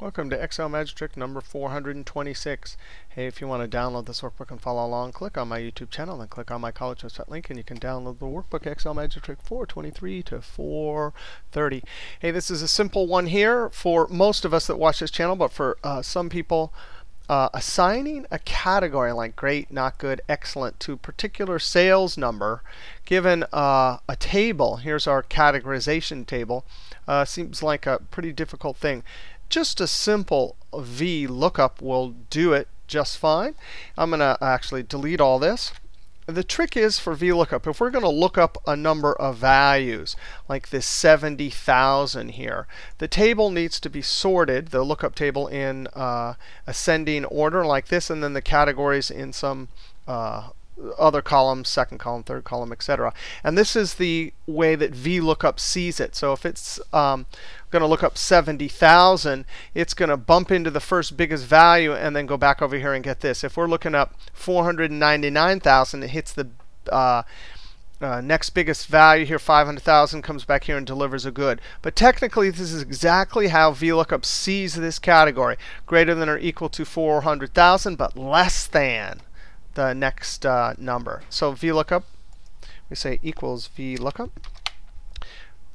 Welcome to Excel Magic Trick number 426. Hey, if you want to download this workbook and follow along, click on my YouTube channel and click on my college website link, and you can download the workbook Excel Magic Trick 423 to 430. Hey, this is a simple one here for most of us that watch this channel, but for some people, assigning a category like great, not good, excellent to a particular sales number given a table. Here's our categorization table. Seems like a pretty difficult thing. Just a simple VLOOKUP will do it just fine. I'm going to actually delete all this. The trick is for VLOOKUP, if we're going to look up a number of values, like this 70,000 here, the table needs to be sorted, the lookup table, in ascending order like this, and then the categories in some other columns, second column, third column, etc. And this is the way that VLOOKUP sees it. So if it's going to look up 70,000, it's going to bump into the first biggest value and then go back over here and get this. If we're looking up 499,000, it hits the next biggest value here, 500,000, comes back here and delivers a good. But technically, this is exactly how VLOOKUP sees this category. Greater than or equal to 400,000, but less than the next number. So VLOOKUP, we say equals VLOOKUP.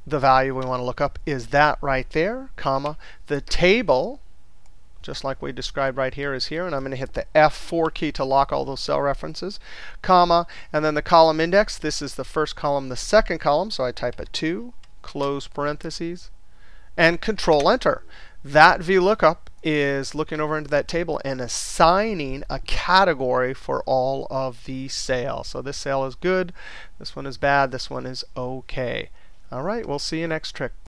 The value we want to look up is that right there, comma. The table, just like we described right here, is here. And I'm going to hit the F4 key to lock all those cell references, comma. And then the column index, this is the first column, the second column. So I type a 2, close parentheses, and Control Enter. That VLOOKUP is looking over into that table and assigning a category for all of the sales. So this sale is good, this one is bad, this one is OK. All right, we'll see you next trick.